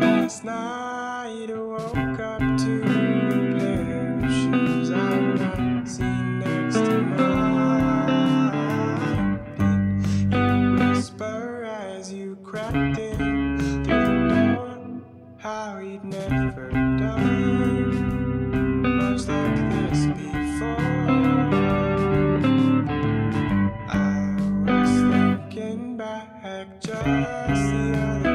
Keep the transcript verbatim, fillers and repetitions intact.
Last night I woke up to a pair of shoes I would not see next to mine. Did you whisper as you crept in through the door how you'd never done much like this before? I was thinking back just the other